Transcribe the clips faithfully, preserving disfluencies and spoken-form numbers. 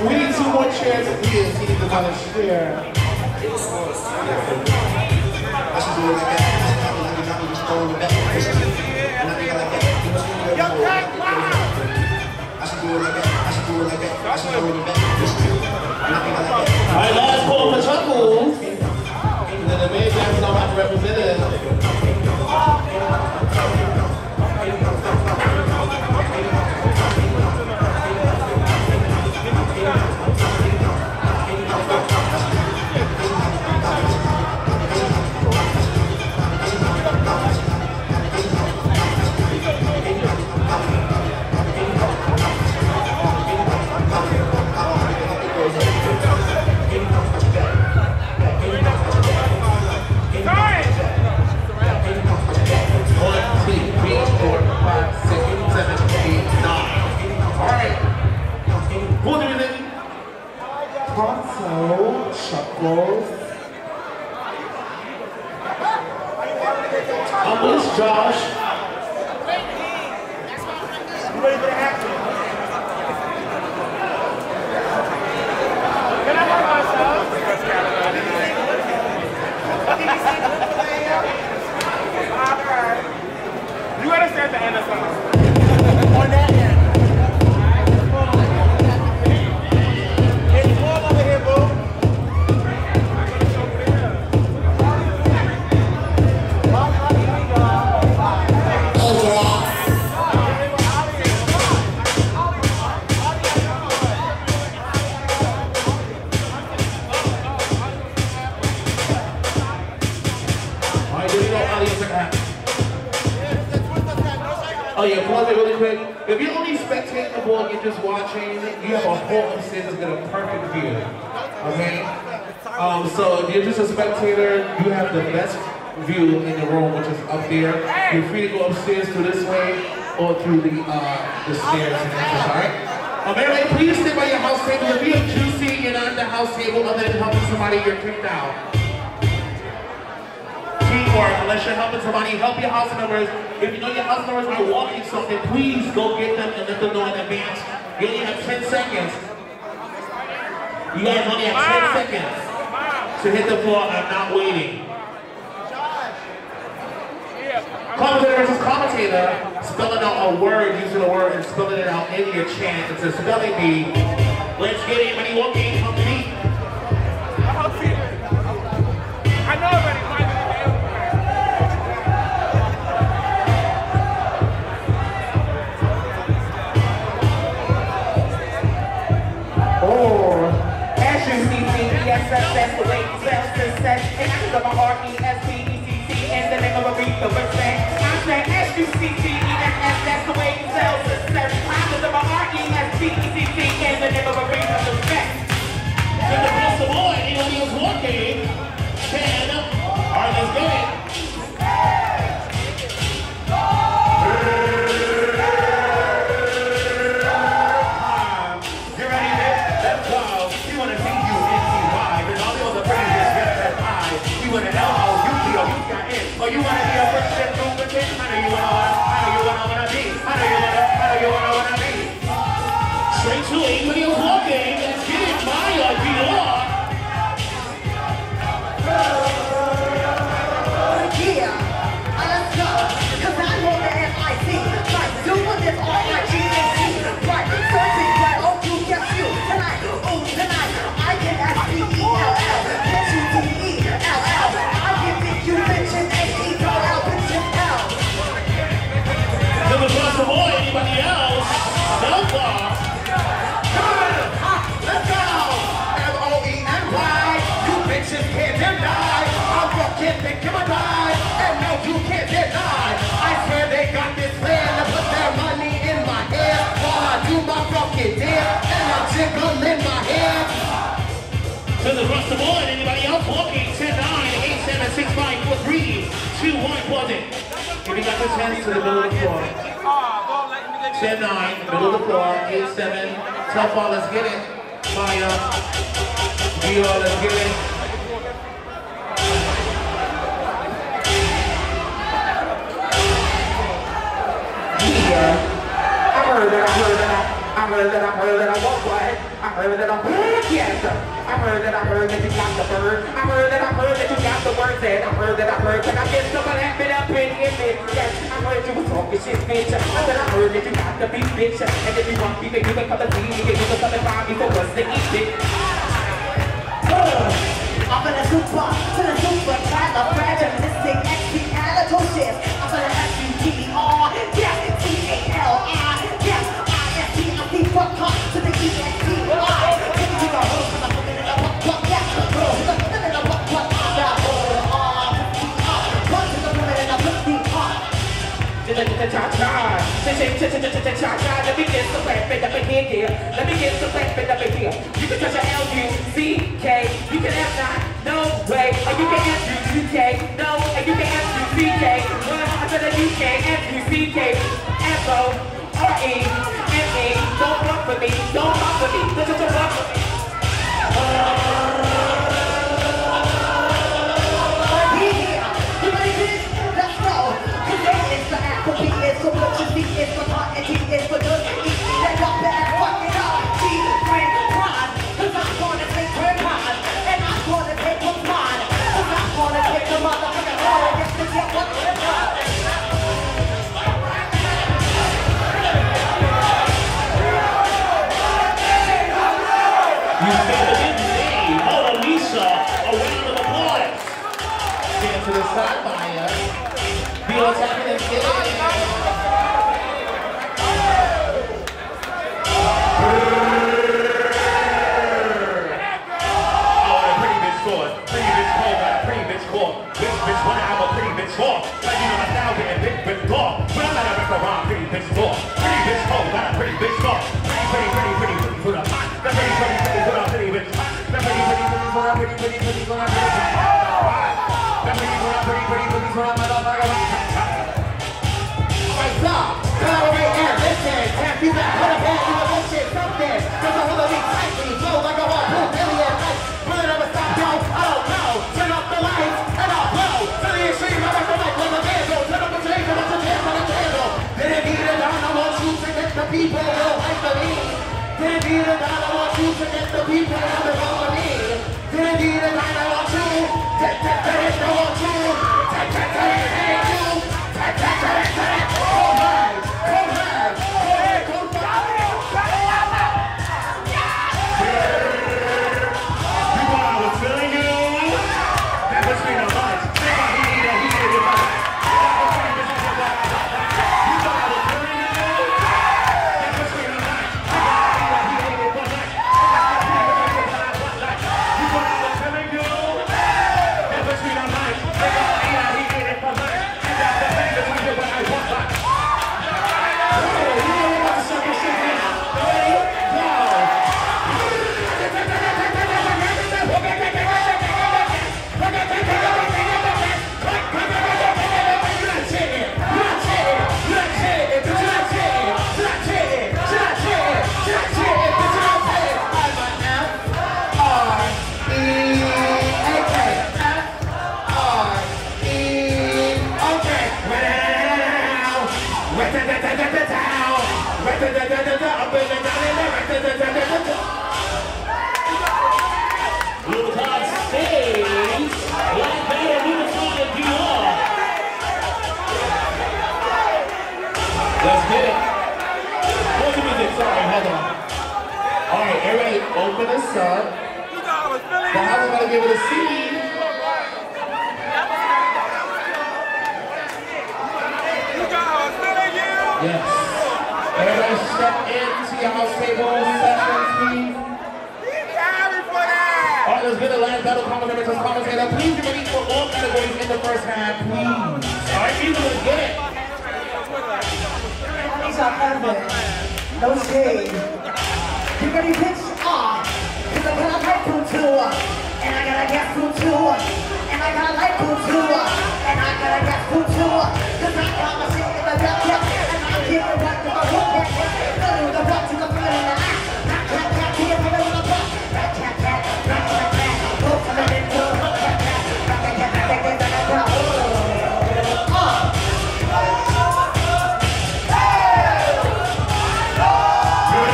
We need two more chairs of kids. He needs another chair. Alright, last call for Chuckles. And then the main dancers don't have to represent Ponzo, Chuckles. Humbles, Josh. You ready for the action? Can I work myself? Alright. You gotta stay at the end of something. On that end. Oh yeah, pause it really quick. If you're only spectating the ball and you're just watching, you have a whole upstairs that's got a perfect view. Okay? Um, so if you're just a spectator, you have the best view in the room, which is up there. You're free to go upstairs through this way or through the uh, the stairs and entrance, alright? Um, everybody, please sit by your house table. If you have juicy and on the house table other than helping somebody, you're kicked out. Teamwork, unless you're helping somebody, help your house members. If you know your house members are walking something, please go get them and let them know in advance. You only have ten seconds. You guys only have ten seconds to hit the floor. I'm not waiting. Commentator versus commentator, spelling out a word, using a word and spelling it out in your chant. It's a spelling bee. Let's get it, money walking, come to me. I know already. That's the way self success. And I think of my R E S P E C T and the name of Aretha Franklin. I said S U C T E S S, that's the way self success. I think of my R E S P E C T and the name of Aretha Franklin. So the boss of all, anybody who's walking, can. Alright, let's go ahead. ten, nine, eight, seven, six, five, four, three, two, one, pause it. If you got this hand to the middle of the floor. ten, nine, middle of the floor, eight, seven, tough ball, let's get it. Maya, Dior, let's get it. Yeah, I heard that, I heard that. I I'm gonna let I'm gonna let I walk away. I'm gonna let I'm heard yes. I heard that I heard that you got the bird. I heard that I heard that you got the words that I heard that I heard. Can I get someone happy up in it? Yes, I heard you was talking shit, bitch. I said I heard that you got the beat, bitch. And if you want beef, then you can come to me. You can come to buy me for what's to eat, bitch. I'm gonna super, to the super, try the fragilistic expialitosis. I'm gonna S U T R, yes, T A L I, yes, I S T I C, fuck up, to the E S T Y. Give me the hook, cause I'm looking at a buck, buck, yes, I'm looking at a buck, buck, now hold on, R, one to the woman and I put the R. Cha-cha-cha-cha, cha-cha-cha-cha-cha-cha, let me get some rap up in here, dear. Let me get some rap up in here. You can touch your L U C K, you can F nine, no way. And you can F U C K, no, and you can F U C K. Well, I said a U K, F U C K, F O R E, M E. Don't fuck with me, don't fuck with me, don't touch your fuck with me. Yeah, you ready for this? Let's go. Today is the apple, B is for butcher, C is for hot, and T is for good. E, that got the ass, fuck it up. T, friend, pride, cause I'm gonna take her pride, and I'm gonna take her pride, cause I'm gonna take her motherfucking pride, yes, cause you're what the fuck. You feel it in me, Mona Lisa, a round of applause. Stand to the side by us. Be on top of this bitch, like you know my style getting big bitch talk. When I'm at a restaurant, pretty bitch talk. Pretty bitch talk, got a pretty bitch talk. Pretty, pretty, pretty, pretty, pretty for the hot. That pretty, pretty, pretty for the pretty bitch hot. That pretty, pretty, pretty for the pretty, pretty, pretty for the pretty bitch hot. That pretty, pretty, pretty, pretty, pretty for the motherfucker hot. What's up? Power A M, listen, tap you back, put a bag in the bullshit, something. Cause I'm gonna be tightly, flow like I want two million lights. Will it ever stop? No, I don't know. Turn off the lights and I'll blow. The people don't like the me. Didn't be the God I want you to get the people out of all of me. Didn't be the God I want you. That that that is I want you. That that that is I want you. That that that is I want you. Come on, come on, come on, come on. You know I was telling you. That was me the much. He did it. He did it. Open us up. Now how we gonna give it a seed? Yes. Everybody step into your house table, please. Alright, there's been a live battle commentator to commentator. Please give me for all categories in the first half, please. Alright, people, let's get it. These are urban. No shade. You ready, bitch? Cause I got a light pool too, and I got a gas pool too, and I got a light pool too, and I got a gas pool too. Cause I got my shit in the back, and I give it back to my hook back, fill with the rock to the front of the eye. Rat, rat, rat, here, put it on the block. Rat, rat, rat, rat, rat, rat. Go from the end to the hook, rat, rat, rat, rat, rat, rat, rat, rat, rat, rat. Oh!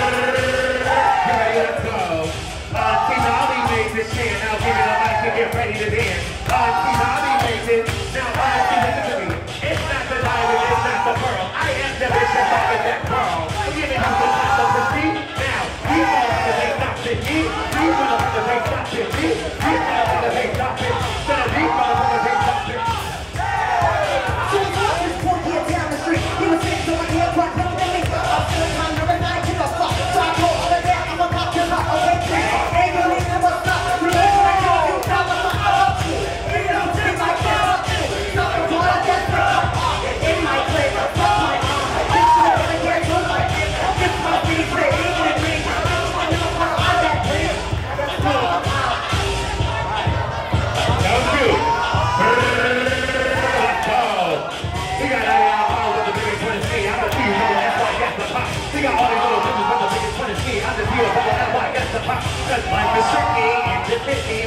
Hey! it.